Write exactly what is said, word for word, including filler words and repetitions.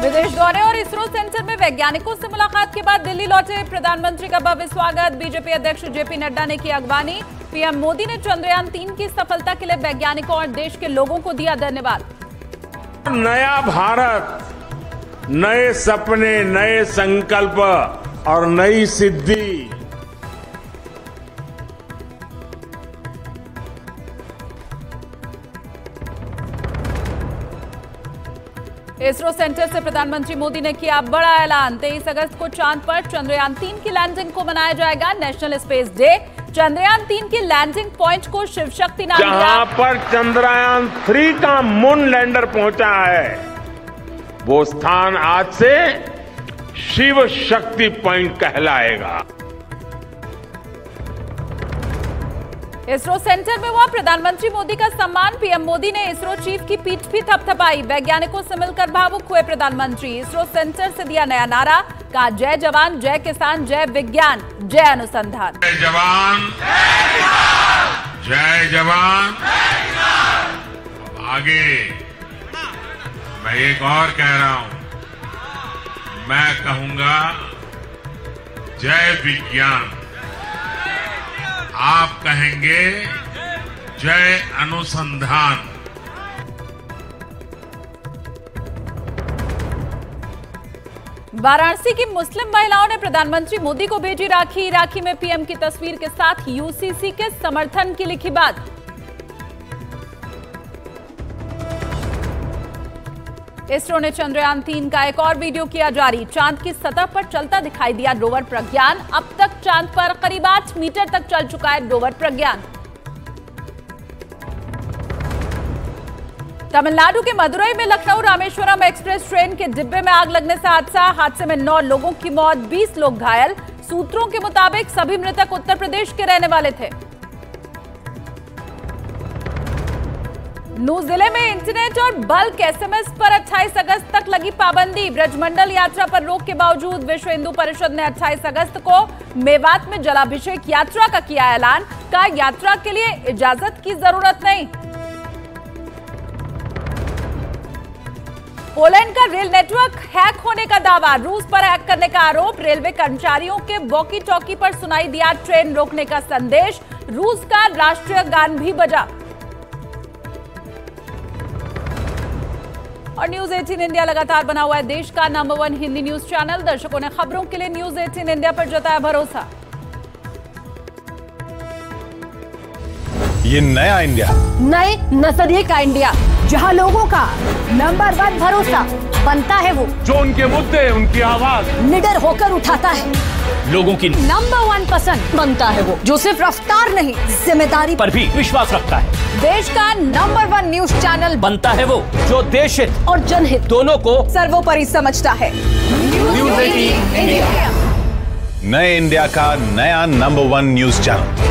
विदेश दौरे और इसरो सेंटर में वैज्ञानिकों से मुलाकात के बाद दिल्ली लौटे प्रधानमंत्री का भव्य स्वागत। बीजेपी अध्यक्ष जेपी नड्डा ने की अगवानी। पीएम मोदी ने चंद्रयान तीन की सफलता के लिए वैज्ञानिकों और देश के लोगों को दिया धन्यवाद। नया भारत, नए सपने, नए संकल्प और नई सिद्धि। इसरो सेंटर से प्रधानमंत्री मोदी ने किया बड़ा ऐलान। तेईस अगस्त को चांद पर चंद्रयान तीन की लैंडिंग को मनाया जाएगा नेशनल स्पेस डे। चंद्रयान तीन की लैंडिंग पॉइंट को शिव शक्ति नाम दिया। जहां पर चंद्रयान थ्री का मून लैंडर पहुंचा है, वो स्थान आज से शिव शक्ति पॉइंट कहलाएगा। इसरो सेंटर में हुआ प्रधानमंत्री मोदी का सम्मान। पीएम मोदी ने इसरो चीफ की पीठ भी थपथपाई। वैज्ञानिकों से मिलकर भावुक हुए प्रधानमंत्री। इसरो सेंटर से दिया नया नारा, कहा जय जवान, जय किसान, जय विज्ञान, जय अनुसंधान। जय जवान, जय जवान। आगे मैं एक और कह रहा हूं, मैं कहूंगा जय विज्ञान, आप कहेंगे जय अनुसंधान। वाराणसी की मुस्लिम महिलाओं ने प्रधानमंत्री मोदी को भेजी राखी। राखी में पीएम की तस्वीर के साथ यूसीसी के समर्थन की लिखी बात। इसरो ने चंद्रयान तीन का एक और वीडियो किया जारी। चांद की सतह पर चलता दिखाई दिया रोवर प्रज्ञान। अब तक चांद पर करीब आठ मीटर तक चल चुका है रोवर प्रज्ञान। तमिलनाडु के मदुरई में लखनऊ रामेश्वरम एक्सप्रेस ट्रेन के डिब्बे में आग लगने से हादसा। हादसे में नौ लोगों की मौत, बीस लोग घायल। सूत्रों के मुताबिक सभी मृतक उत्तर प्रदेश के रहने वाले थे। नूह जिले में इंटरनेट और बल्क एसएमएस पर अट्ठाईस अगस्त तक लगी पाबंदी। ब्रजमंडल यात्रा पर रोक के बावजूद विश्व हिंदू परिषद ने अट्ठाईस अगस्त को मेवात में जलाभिषेक यात्रा का किया ऐलान। कहा यात्रा के लिए इजाजत की जरूरत नहीं। पोलैंड का रेल नेटवर्क हैक होने का दावा। रूस पर हैक करने का आरोप। रेलवे कर्मचारियों के वॉकी टॉकी पर सुनाई दिया ट्रेन रोकने का संदेश। रूस का राष्ट्रीय गान भी बजा। और न्यूज़ अठारह इंडिया लगातार बना हुआ है देश का number one Hindi news channel. दर्शकों ने खबरों के लिए न्यूज़ अठारह इंडिया पर जताया भरोसा। ये नया इंडिया, नए नजरिए का इंडिया, जहां लोगों का नंबर वन भरोसा बनता है वो जो उनके मुद्दे, उनकी आवाज निडर होकर उठाता है। लोगों की नंबर वन पसंद बनता है वो जो सिर्फ रफ्तार नहीं, जिम्मेदारी पर भी विश्वास रखता है। देश का नंबर वन न्यूज चैनल बनता है वो जो देश हित और जनहित दोनों को सर्वोपरि समझता है। न्यूज़ अठारह इंडिया, नए इंडिया का नया नंबर वन न्यूज चैनल।